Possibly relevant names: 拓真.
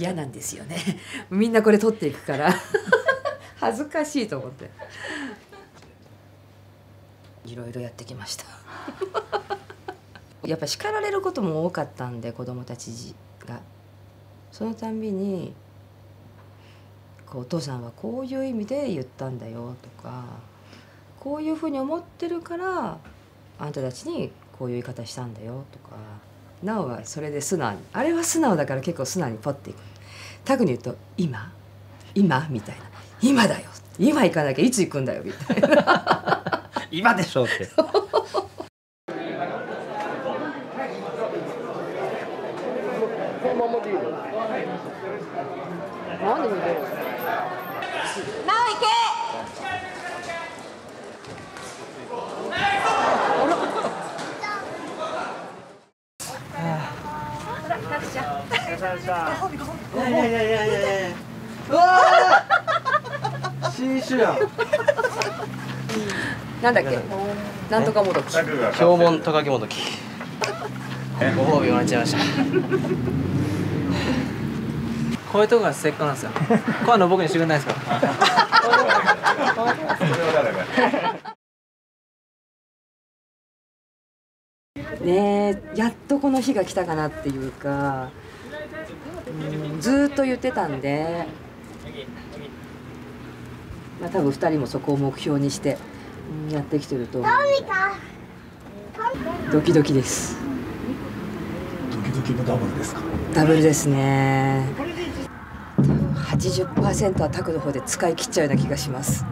嫌なんですよねみんなこれ取っていくから恥ずかしいと思っていろいろやってきましたやっぱ叱られることも多かったんで、子どもたちがそのたんびにこう「お父さんはこういう意味で言ったんだよ」とか「こういうふうに思ってるからあんたたちにこういう言い方したんだよ」とか。なおはそれで素直に、あれは素直だから結構素直にポッていく。タグに言うと「今?」みたいな「今だよ」「今行かなきゃいつ行くんだよ」みたいな「今でしょ」って。なんだっけ、なんとかもどき、標本トカゲもどき、ご褒美もらっちゃいましたこういうとこがせっかなんですよ。こういうの僕にしてくれないですかねえ、やっとこの日が来たかなっていうか、ずっと言ってたんで、まあ多分2人もそこを目標にしてやってきてると思う。ドキドキです。ドキドキのダブルですか。ダブルですね。多分 80% はタクの方で使い切っちゃうような気がします。